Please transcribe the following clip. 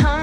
now.